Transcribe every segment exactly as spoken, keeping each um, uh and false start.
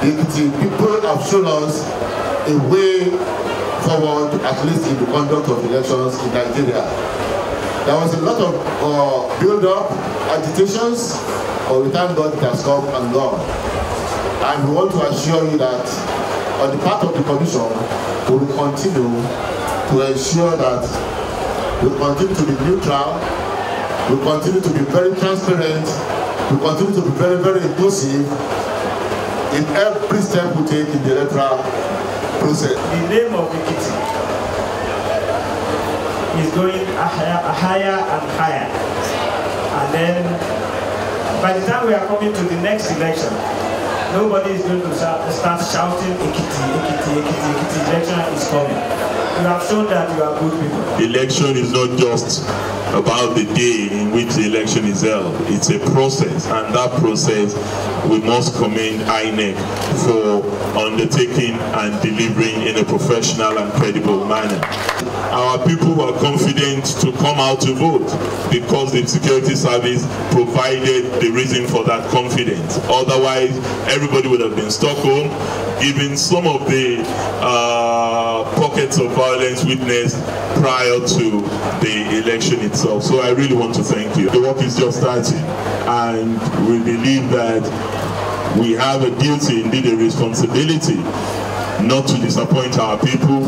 Ekiti people have shown us a way forward, at least in the conduct of elections in Nigeria. There was a lot of uh, build-up, agitations, but we thank God it has come and gone. And we want to assure you that on the part of the Commission, we will continue to ensure that we continue to be neutral, we continue to be very transparent, we continue to be very, very inclusive in every step we take in the electoral process. The name of Ekiti is going higher and higher. And then, by the time we are coming to the next election, nobody is going to start shouting, Ekiti, Ekiti, Ekiti, Ekiti, election is coming. You have shown that you are good people. The election is not just about the day in which the election is held. It's a process, and that process we must commend I N E C for undertaking and delivering in a professional and credible manner. Our people were confident to come out to vote because the security service provided the reason for that confidence. Otherwise, everybody would have been stuck home, given some of the uh, pockets of violence witnessed prior to the election itself. So I really want to thank you. The work is just starting, and we believe that we have a duty, indeed a responsibility, not to disappoint our people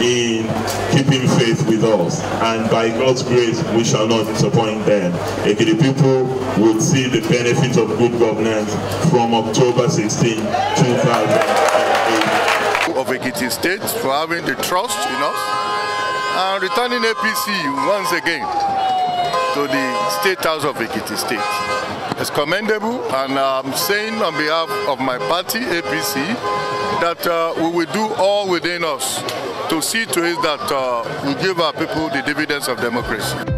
in keeping faith with us. And by God's grace, we shall not disappoint them. Ekiti people will see the benefit of good governance from October sixteenth, two thousand eight. Of Ekiti State for having the trust in us and returning A P C once again to the State House of Ekiti State. It's commendable, and I'm saying on behalf of my party, A P C, that uh, we will do all within us to see to it that uh, we give our people the dividends of democracy.